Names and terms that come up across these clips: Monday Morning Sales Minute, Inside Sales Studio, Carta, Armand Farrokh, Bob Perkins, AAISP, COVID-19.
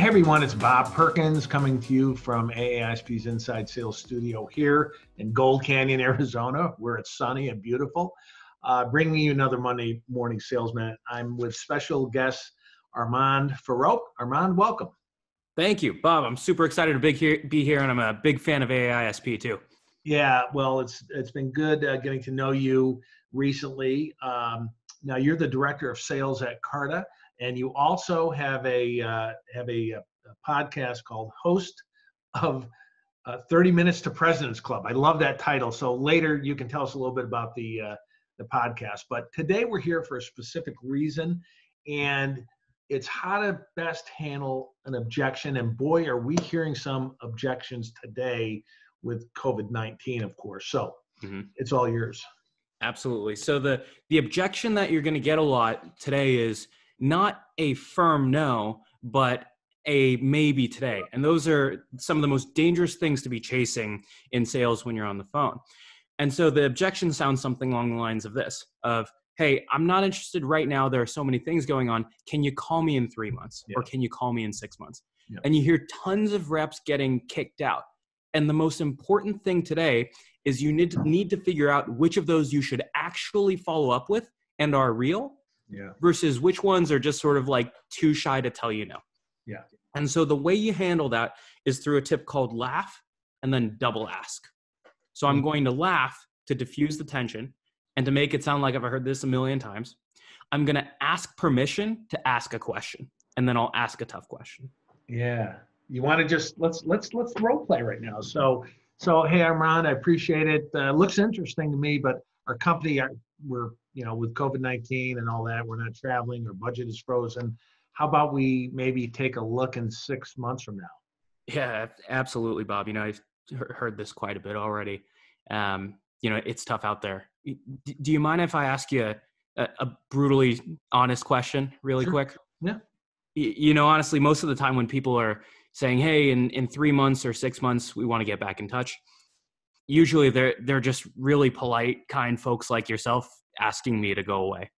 Hey everyone, it's Bob Perkins coming to you from AAISP's Inside Sales Studio here in Gold Canyon, Arizona, where it's sunny and beautiful, bringing you another Monday Morning Sales Minute. I'm with special guest Armand Farrokh. Armand, welcome. Thank you, Bob. I'm super excited to be here, and I'm a big fan of AAISP too. Yeah, well, it's been good getting to know you recently. Now you're the Director of Sales at Carta, and you also have a podcast called Host of 30 Minutes to President's Club. I love that title. So later you can tell us a little bit about the podcast. But today we're here for a specific reason, and it's how to best handle an objection. And boy, are we hearing some objections today with COVID-19, of course. So It's all yours. Absolutely. So the objection that you're going to get a lot today is not a firm no, but a maybe today. And those are some of the most dangerous things to be chasing in sales when you're on the phone. And so the objection sounds something along the lines of this, of, hey, I'm not interested right now. There are so many things going on. Can you call me in 3 months? Yeah. Or can you call me in 6 months? Yeah. And you hear tons of reps getting kicked out. And the most important thing today is you need to figure out which of those you should actually follow up with and are real. Yeah. Versus which ones are just sort of like too shy to tell you no. Yeah. And so the way you handle that is through a tip called laugh and then double ask. So I'm going to laugh to diffuse the tension and to make it sound like I've heard this a million times. I'm going to ask permission to ask a question, and then I'll ask a tough question. Yeah. You want to just let's role play right now. So hey, Armand, I appreciate it. Looks interesting to me, but our company, we're, you know, with COVID-19 and all that, we're not traveling, our budget is frozen. How about we maybe take a look in 6 months from now? Yeah, absolutely, Bob. You know, I've heard this quite a bit already. You know, it's tough out there. Do you mind if I ask you a brutally honest question really Sure. quick? Yeah. You know, honestly, most of the time when people are saying, hey, in 3 months or 6 months, we want to get back in touch, usually they're just really polite, kind folks like yourself asking me to go away.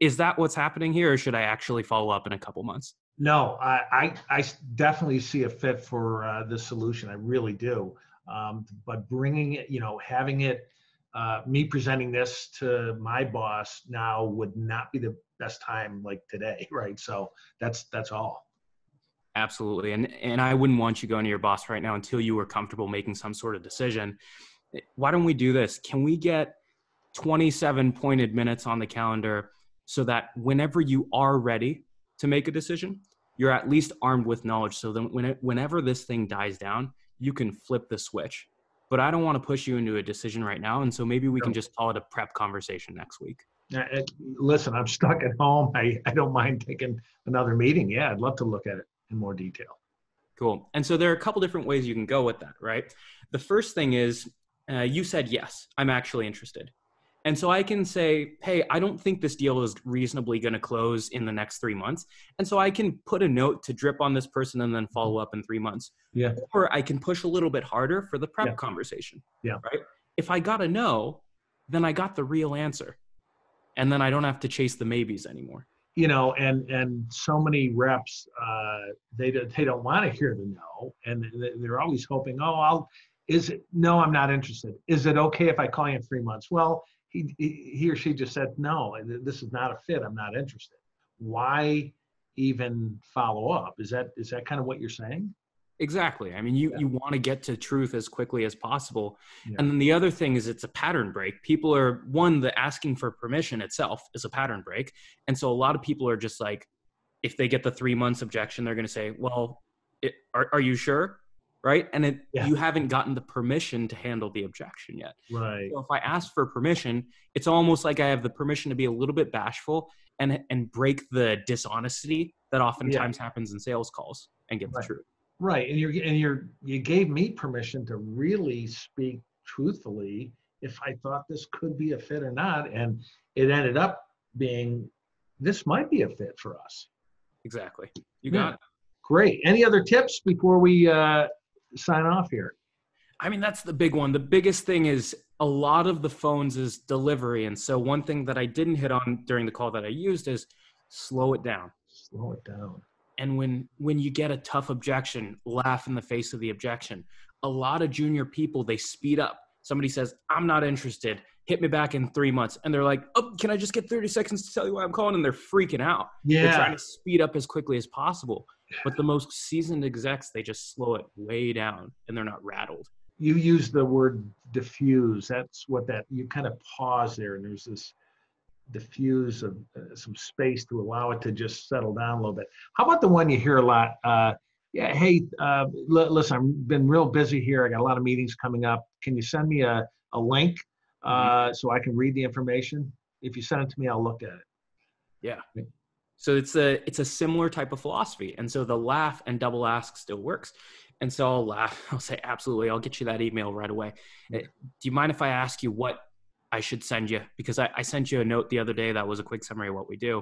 Is that what's happening here, or should I actually follow up in a couple months? No, I definitely see a fit for this solution. I really do. But bringing it, you know, having it, me presenting this to my boss now would not be the best time like today, right? So that's all. Absolutely. And I wouldn't want you going to your boss right now until you were comfortable making some sort of decision. Why don't we do this? Can we get 27 pointed minutes on the calendar so that whenever you are ready to make a decision, you're at least armed with knowledge. So then whenever this thing dies down, you can flip the switch. But I don't want to push you into a decision right now. And so maybe we can just call it a prep conversation next week. Listen, I'm stuck at home. I don't mind taking another meeting. Yeah, I'd love to look at it in more detail. Cool. And so there are a couple different ways you can go with that, right? The first thing is you said, yes, I'm actually interested. And so I can say, hey, I don't think this deal is reasonably going to close in the next 3 months. And so I can put a note to drip on this person and then follow up in 3 months. Yeah. Or I can push a little bit harder for the prep conversation. Yeah. Right. If I got a no, then I got the real answer. And then I don't have to chase the maybes anymore. You know, and so many reps, they don't want to hear the no. And they're always hoping, no, I'm not interested. Is it okay if I call you in 3 months? Well, he or she just said, no, this is not a fit. I'm not interested. Why even follow up? Is that kind of what you're saying? Exactly. I mean, you want to get to truth as quickly as possible. Yeah. And then the other thing is it's a pattern break. People are, the asking for permission itself is a pattern break. And so a lot of people are just like, if they get the 3 months objection, they're going to say, well, are you sure? Right. And you haven't gotten the permission to handle the objection yet. Right. So if I ask for permission, it's almost like I have the permission to be a little bit bashful and break the dishonesty that oftentimes happens in sales calls and get the truth. Right. And you gave me permission to really speak truthfully if I thought this could be a fit or not. And it ended up being, this might be a fit for us. Exactly. You got it. Great. Any other tips before we sign off here? I mean, that's the big one. The biggest thing is a lot of the phones is delivery. And so one thing that I didn't hit on during the call that I used is slow it down. And when you get a tough objection, laugh in the face of the objection. A lot of junior people, they speed up. Somebody says, I'm not interested. Hit me back in 3 months. And they're like, oh, can I just get 30 seconds to tell you why I'm calling? And they're freaking out. Yeah. They're trying to speed up as quickly as possible. But the most seasoned execs, they just slow it way down and they're not rattled. You use the word diffuse. That's what that, you kind of pause there and there's this diffuse of some space to allow it to just settle down a little bit. How about the one you hear a lot? Yeah, hey, listen, I've been real busy here. I got a lot of meetings coming up. Can you send me a link so I can read the information? If you send it to me, I'll look at it. Yeah. So it's a similar type of philosophy. And so the laugh and double ask still works. And so I'll laugh. I'll say, absolutely. I'll get you that email right away. Do you mind if I ask you what I should send you? Because I sent you a note the other day that was a quick summary of what we do.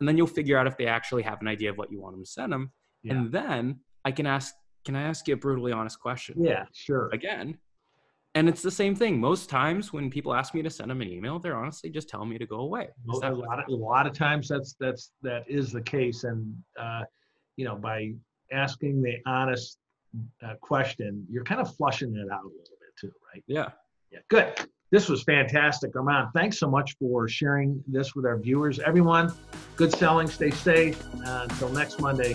And then you'll figure out if they actually have an idea of what you want them to send them. Yeah. And then I can ask, can I ask you a brutally honest question? Yeah, sure. Again, and it's the same thing. Most times when people ask me to send them an email, they're honestly just telling me to go away. A lot of times that is the case. And, you know, by asking the honest question, you're kind of flushing it out a little bit too, right? Yeah. Yeah. Good. This was fantastic. Armand, thanks so much for sharing this with our viewers. Everyone, good selling. Stay safe. Until next Monday.